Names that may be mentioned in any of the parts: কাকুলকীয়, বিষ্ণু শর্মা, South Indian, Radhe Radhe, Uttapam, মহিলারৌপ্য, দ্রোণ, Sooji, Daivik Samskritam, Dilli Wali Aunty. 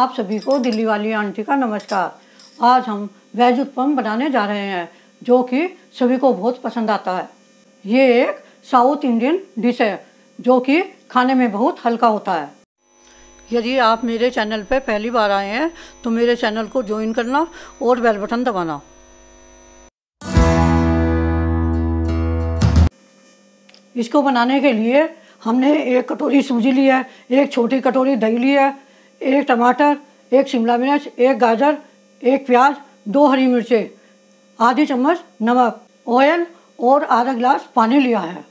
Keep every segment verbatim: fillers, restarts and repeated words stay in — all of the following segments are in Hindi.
आप सभी को दिल्ली वाली आंटी का नमस्कार। आज हम वेज उत्तपम बनाने जा रहे हैं जो कि सभी को बहुत पसंद आता है। ये एक साउथ इंडियन डिश है जो कि खाने में बहुत हल्का होता है। यदि आप मेरे चैनल पर पहली बार आए हैं तो मेरे चैनल को ज्वाइन करना और बेल बटन दबाना। इसको बनाने के लिए हमने एक कटोरी सूजी ली है, एक छोटी कटोरी दही ली है, एक टमाटर, एक शिमला मिर्च, एक गाजर, एक प्याज, दो हरी मिर्चें, आधी चम्मच नमक, ऑयल और आधा गिलास पानी लिया है।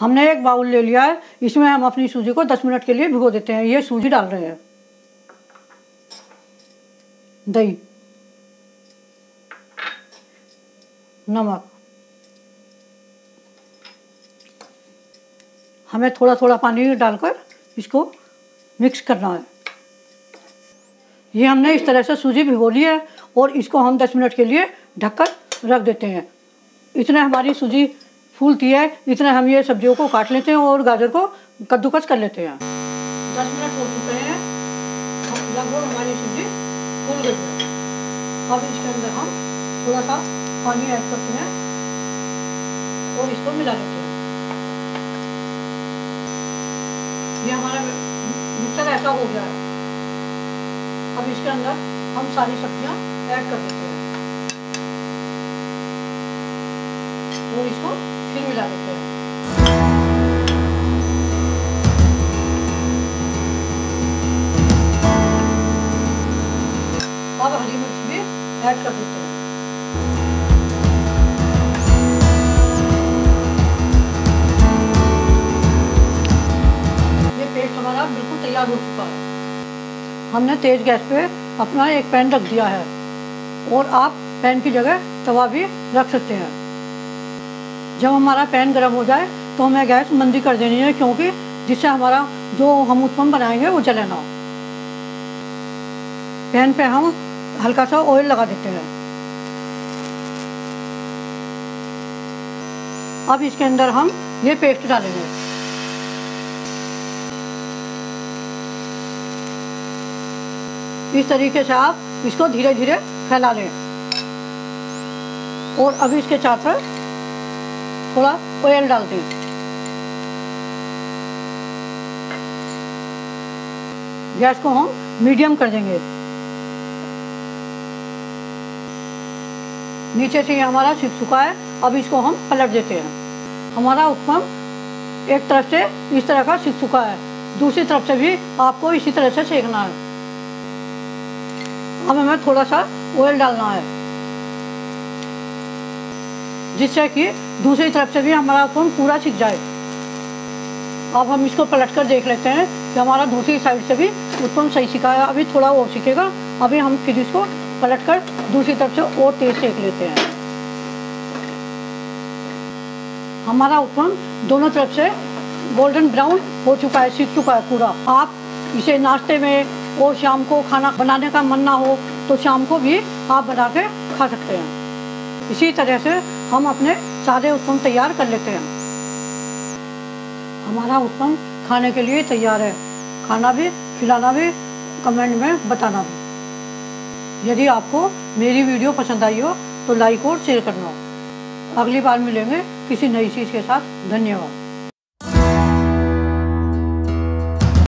हमने एक बाउल ले लिया है, इसमें हम अपनी सूजी को दस मिनट के लिए भिगो देते हैं। ये सूजी डाल रहे हैं, दही, नमक, हमें थोड़ा थोड़ा पानी डालकर इसको मिक्स करना है। ये हमने इस तरह से सूजी भिगो ली है और इसको हम दस मिनट के लिए ढककर रख देते हैं। इतने हमारी सूजी फूलती है, इतने हम ये सब्जियों को काट लेते हैं और गाजर को कद्दूकस कर लेते हैं। दस मिनट हो चुके हैं, लगभग हमारी सूजी फूल गई है। अब इसके अंदर हम थोड़ा सा पानी ऐड करते हैं और इसको मिला लेते हैं। ये हमारा मिक्सर ऐसा हो गया है। अब इसके अंदर हम सारी सब्जियां ऐड कर देते हैं और इसको फिर मिला देते हैं। अब हरी मिर्च भी ऐड कर देते हैं। बिल्कुल तैयार हो चुका है। हमने तेज गैस पे अपना एक पैन रख दिया है और आप पैन की जगह तवा भी रख सकते हैं। जब हमारा पैन गर्म हो जाए तो हमें गैस मंदी कर देनी है, क्योंकि जिससे हमारा जो हम उत्तपम बनाएंगे वो जले ना। पैन पे हम हल्का सा ऑयल लगा देते हैं। अब इसके अंदर हम ये पेस्ट डालेंगे। इस तरीके से आप इसको धीरे धीरे फैला लें और अब इसके चारों तरफ थोड़ा ऑयल डाल दें। गैस को हम मीडियम कर देंगे। नीचे से ये हमारा सिक चुका है, अब इसको हम पलट देते हैं। हमारा उत्तपम एक तरफ से इस तरह का सिक चुका है, दूसरी तरफ से भी आपको इसी तरह से सेकना है। अब हमें थोड़ा सा ऑयल डालना है जिससे कि दूसरी तरफ से भी हमारा उत्तपम पूरा सिक जाए। अब हम इसको पलटकर देख लेते हैं कि हमारा दूसरी साइड से भी उत्तपम सही सिका है। अभी थोड़ा और सिकेगा, अभी हम फिर इसको पलटकर दूसरी तरफ से और तेज सेक लेते हैं। हमारा उत्तपम दोनों तरफ से गोल्डन ब्राउन हो चुका है, सिक चुका है पूरा। आप इसे नाश्ते में और शाम को खाना बनाने का मन ना हो तो शाम को भी आप बना के खा सकते हैं। इसी तरह से हम अपने सारे उत्तपम तैयार कर लेते हैं। हमारा उत्तपम खाने के लिए तैयार है। खाना भी, खिलाना भी, कमेंट में बताना भी। यदि आपको मेरी वीडियो पसंद आई हो तो लाइक और शेयर करना। अगली बार मिलेंगे किसी नई चीज़ के साथ। धन्यवाद।